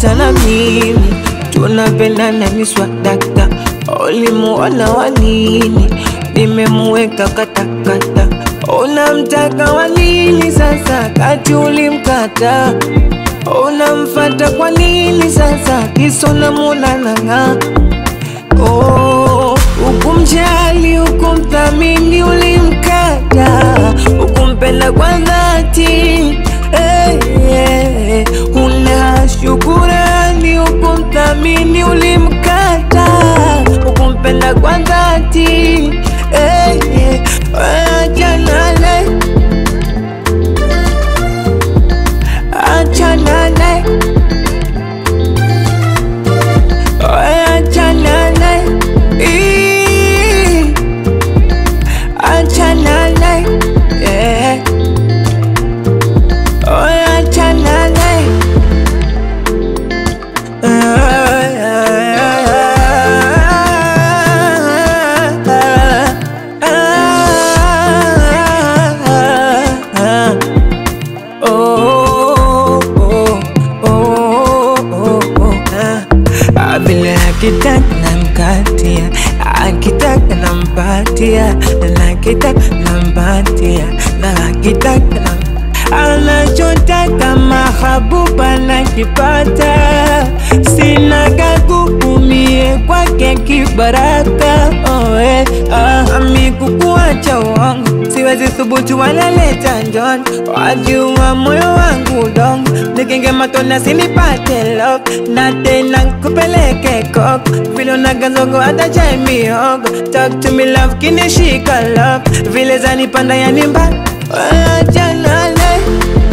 تلا ميني تولا بلا نميس ودكتا أولي مولا وليني ديمي مويكا كتا كتا أولا متاكا وليني ساسا كاتيولي مكاتا أولا مفاتا وليني ساسا كيسونا مولا نغا ukumjali ukumthamini ulimkata ukumpenda kwa dhati una shukurani ukumthamini ulimkata ukumpenda kwa dhati achanale Kitak nambatia na kitak anachotaka mahabuba nakipata sinaga kuumie kwake kibaraka oe ami kukuacha wangu siwezi thubutu wala leta njon wajua moyo wangu dongo nikenge matona sinipate love na tena kupeleke koko vile nagazongo hata chai miogo talk to me love kinishika love vile zanipanda yanimba acha nale